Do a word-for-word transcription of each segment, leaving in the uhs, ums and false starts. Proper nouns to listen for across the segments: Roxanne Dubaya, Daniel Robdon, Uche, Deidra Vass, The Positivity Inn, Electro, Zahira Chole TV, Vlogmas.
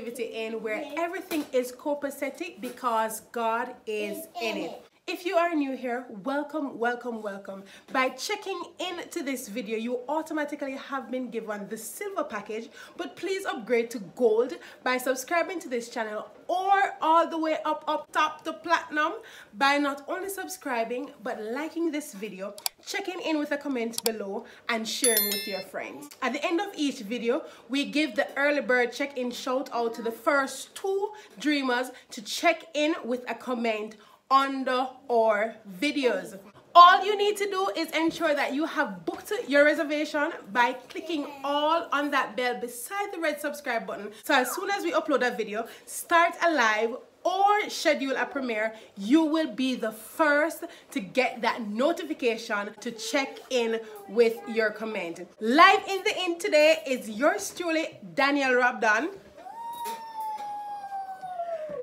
Positivity Inn, where everything is copacetic because God is in it. If you are new here, welcome, welcome, welcome. By checking in to this video, you automatically have been given the silver package, but please upgrade to gold by subscribing to this channel, or all the way up, up top to platinum by not only subscribing, but liking this video, checking in with a comment below, and sharing with your friends. At the end of each video, we give the early bird check-in shout out to the first two dreamers to check in with a comment under our videos. All you need to do is ensure that you have booked your reservation by clicking all on that bell beside the red subscribe button. So as soon as we upload a video, start a live or schedule a premiere, you will be the first to get that notification to check in with your comment. Live in the inn today is yours truly, Daniel Robdon,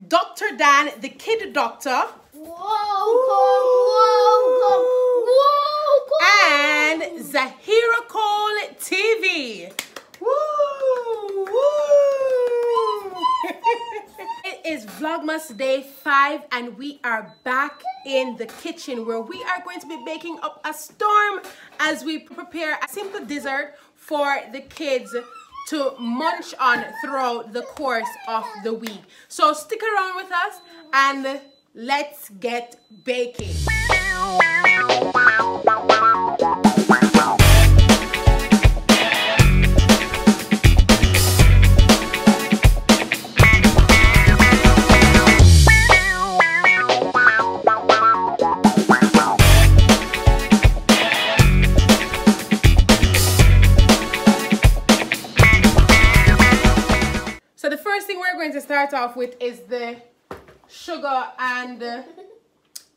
Doctor Dan, the kid doctor, Welcome, welcome, and Zahira Chole T V. Woo, woo. It is Vlogmas day five, and we are back in the kitchen where we are going to be baking up a storm as we prepare a simple dessert for the kids to munch on throughout the course of the week. So stick around with us and let's get baking. So the first thing we're going to start off with is the sugar and uh,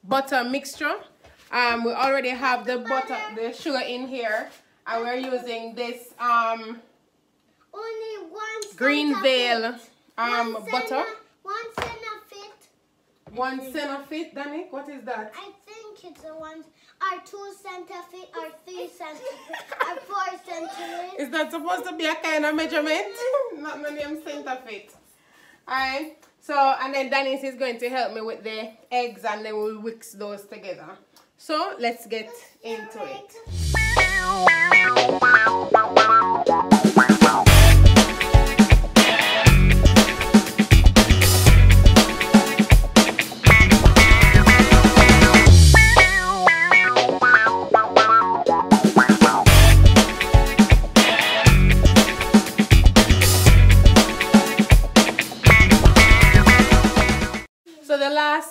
butter mixture. Um, we already have the butter, the sugar in here, and we're using this um, only one green veil um, one butter. Cent of, one cent of it. One cent of it, Danik? What is that? I think it's a one or two cent of it, or three cent of it, or four cent of it. Is that supposed to be a kind of measurement? Not many cent of it. Alright. So, and then Dennis is going to help me with the eggs, and then we'll mix those together. So, let's get into it.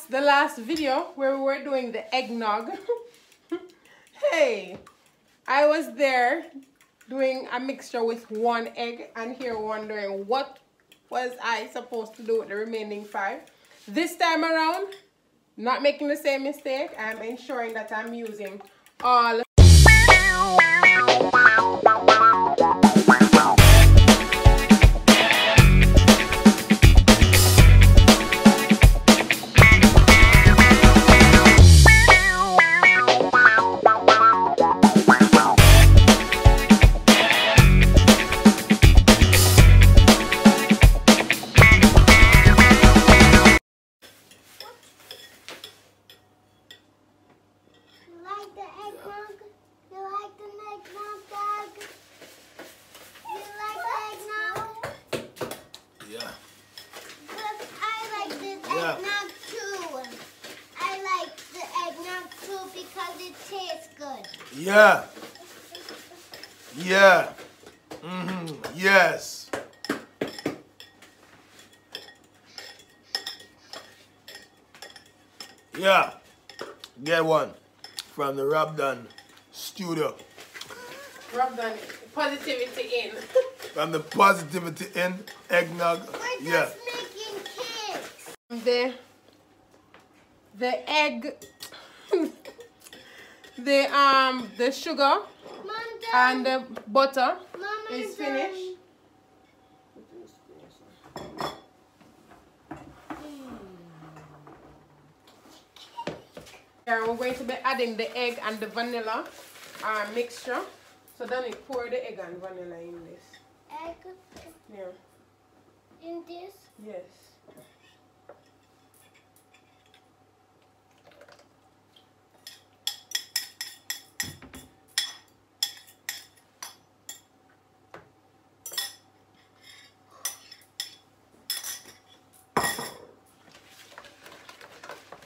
The last video where we were doing the eggnog, hey, I was there doing a mixture with one egg, and here wondering what was I supposed to do with the remaining five. This time around, not making the same mistake, I'm ensuring that I'm using all Yeah. Yeah. Mm-hmm. Yes. Yeah. Get one from the Robdon studio. Robdon Positivity Inn. From the Positivity Inn eggnog. We're just yeah. making cakes. The the egg. The um the sugar and the butter is finished. Yeah, we're going to be adding the egg and the vanilla uh, mixture. So then we pour the egg and vanilla in this. Egg. Yeah. in this? Yes.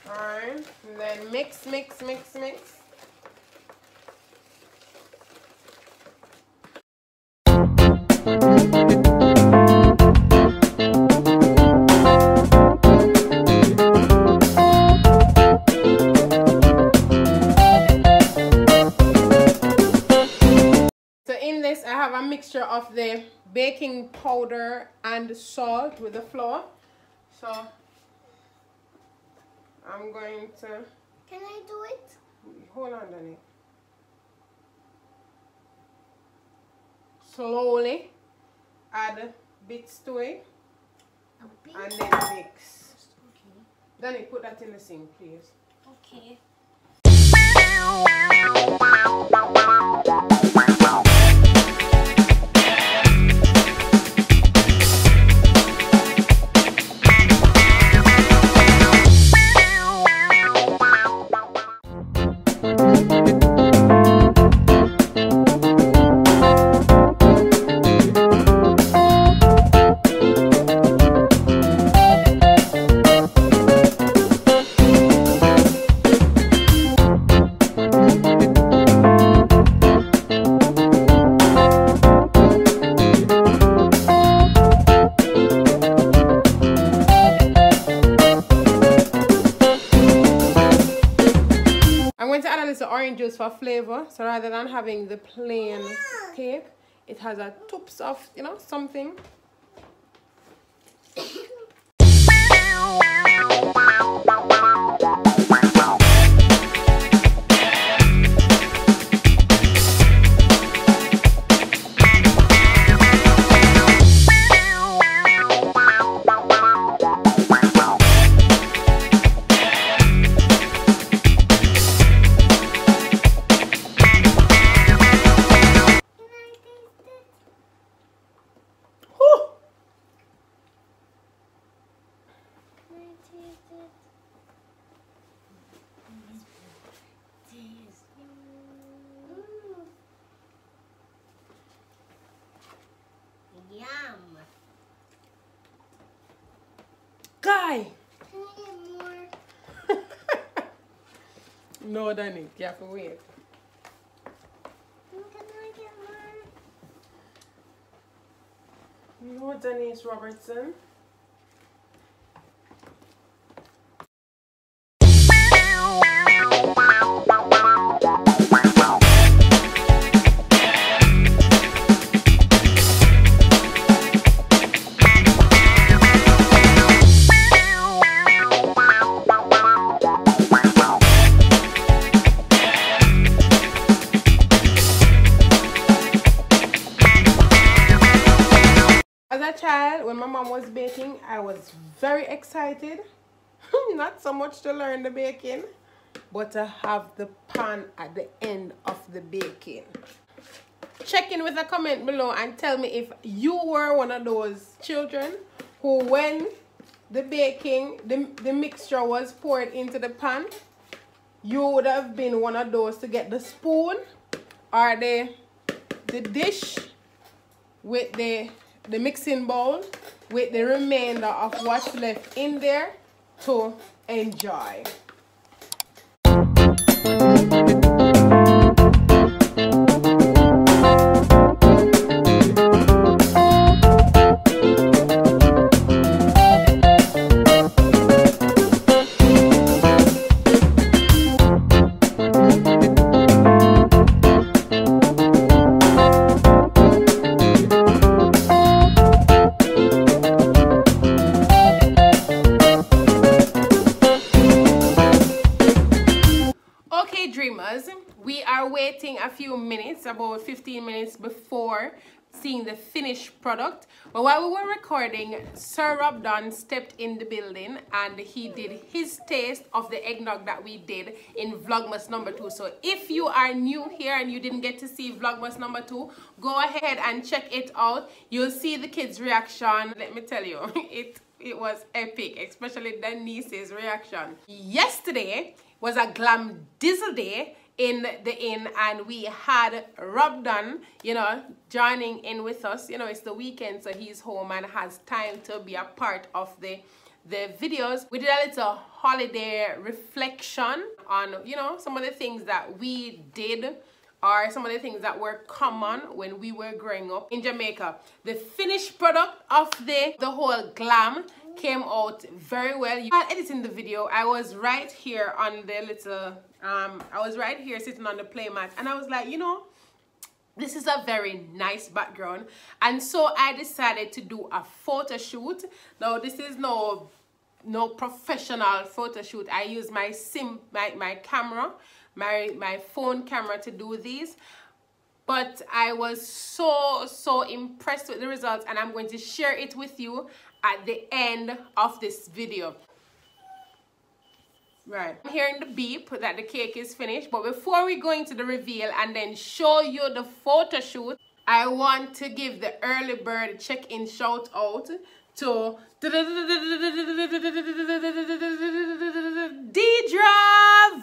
Alright, and then mix, mix, mix, mix. Mixture of the baking powder and salt with the flour. So I'm going to. Can I do it? Hold on, Danny. Slowly add bits to it and then mix. Okay. Danny, put that in the sink, please. Okay. For flavor, so rather than having the plain cake, it has a toops of, you know, something. Guy! Can I get more? No, Danny, you have to wait. Can I get more? No, Danny, it's Robertson. I was very excited, not so much to learn the baking, but to have the pan at the end of the baking. Check in with a comment below and tell me if you were one of those children who, when the baking, the, the mixture was poured into the pan, you would have been one of those to get the spoon or the, the dish with the, the mixing bowl with the remainder of what's left in there to enjoy. Dreamers, we are waiting a few minutes, about fifteen minutes before seeing the finished product. But while we were recording, Sir Robdon stepped in the building and he did his taste of the eggnog that we did in Vlogmas number two. So if you are new here and you didn't get to see Vlogmas number two, go ahead and check it out. You'll see the kids' reaction. Let me tell you, it it was epic, especially Denise's reaction. Yesterday was a glam dizzle day in the inn, and we had Robdon, you know, joining in with us. You know, it's the weekend, so he's home and has time to be a part of the the videos. We did a little holiday reflection on, you know, some of the things that we did or some of the things that were common when we were growing up in Jamaica. The finished product of the the whole glam came out very well. While editing the video, I was right here on the little um I was right here sitting on the playmat, and I was like, you know, this is a very nice background, and so I decided to do a photo shoot. Now this is no no professional photo shoot. I use my sim my, my camera my my phone camera to do these, but I was so so impressed with the results, and I'm going to share it with you at the end of this video. Right, I'm hearing the beep that the cake is finished, but before we go into the reveal and then show you the photo shoot, I want to give the early bird check-in shout out to Deidra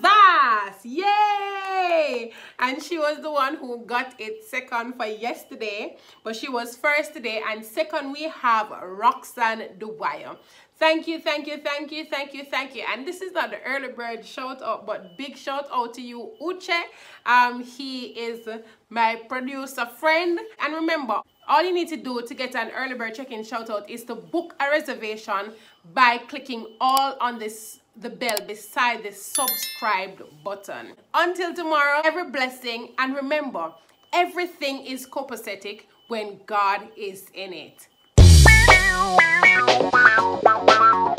Vass. Yay! And she was the one who got it second for yesterday, but she was first today. And second, we have Roxanne Dubaya. Thank you, thank you, thank you, thank you, thank you. And this is not the early bird shout out, but big shout out to you, Uche. Um, he is my producer friend. And remember, all you need to do to get an early bird check-in shout out is to book a reservation by clicking all on this the bell beside the subscribe button. Until tomorrow, every blessing, and remember, everything is copacetic when God is in it.